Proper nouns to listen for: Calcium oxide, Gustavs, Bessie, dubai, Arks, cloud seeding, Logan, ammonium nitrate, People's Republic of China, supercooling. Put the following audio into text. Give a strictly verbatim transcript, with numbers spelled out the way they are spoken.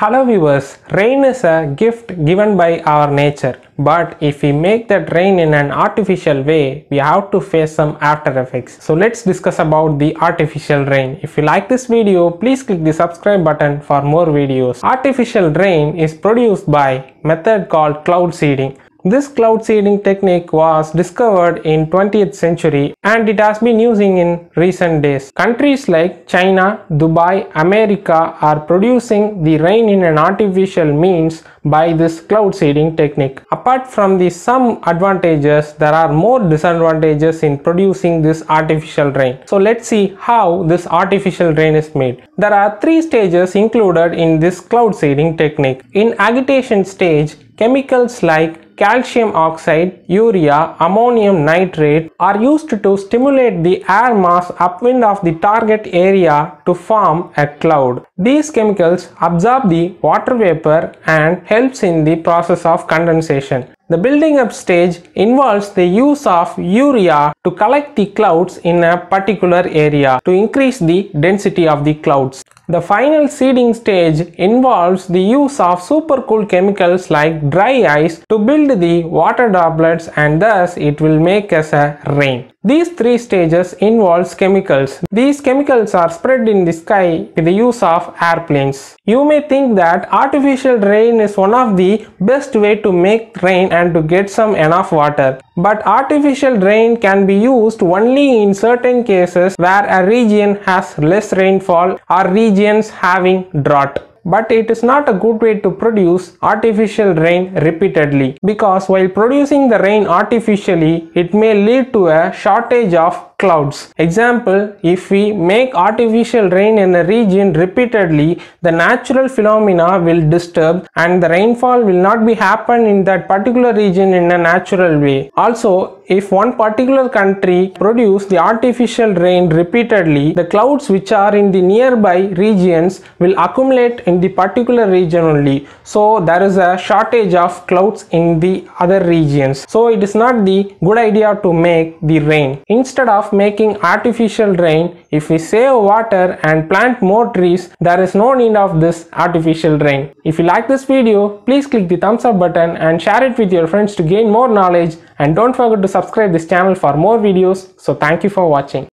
Hello viewers, rain is a gift given by our nature, but if we make that rain in an artificial way, we have to face some after effects. So let's discuss about the artificial rain. If you like this video, please click the subscribe button for more videos. Artificial rain is produced by method called cloud seeding. This cloud seeding technique was discovered in twentieth century and it has been using in recent days. Countries like China, Dubai, America are producing the rain in an artificial means by this cloud seeding technique. Apart from the some advantages, there are more disadvantages in producing this artificial rain. So let's see how this artificial rain is made. There are three stages included in this cloud seeding technique. In agitation stage, chemicals like calcium oxide, urea, ammonium nitrate are used to stimulate the air mass upwind of the target area to form a cloud. These chemicals absorb the water vapor and helps in the process of condensation. The building up stage involves the use of urea to collect the clouds in a particular area to increase the density of the clouds. The final seeding stage involves the use of supercooled chemicals like dry ice to build the water droplets, and thus it will make us a rain. These three stages involves chemicals. These chemicals are spread in the sky with the use of airplanes. You may think that artificial rain is one of the best way to make rain and to get some enough water. But artificial rain can be used only in certain cases where a region has less rainfall or regions having drought. But it is not a good way to produce artificial rain repeatedly, because while producing the rain artificially, it may lead to a shortage of clouds. Example, if we make artificial rain in a region repeatedly, the natural phenomena will disturb and the rainfall will not be happen in that particular region in a natural way. Also, if one particular country produce the artificial rain repeatedly, the clouds which are in the nearby regions will accumulate in the particular region only. So there is a shortage of clouds in the other regions. So it is not the good idea to make the rain. Instead of making artificial rain, if we save water and plant more trees, there is no need of this artificial rain. If you like this video, please click the thumbs up button and share it with your friends to gain more knowledge, and don't forget to subscribe this channel for more videos. So thank you for watching.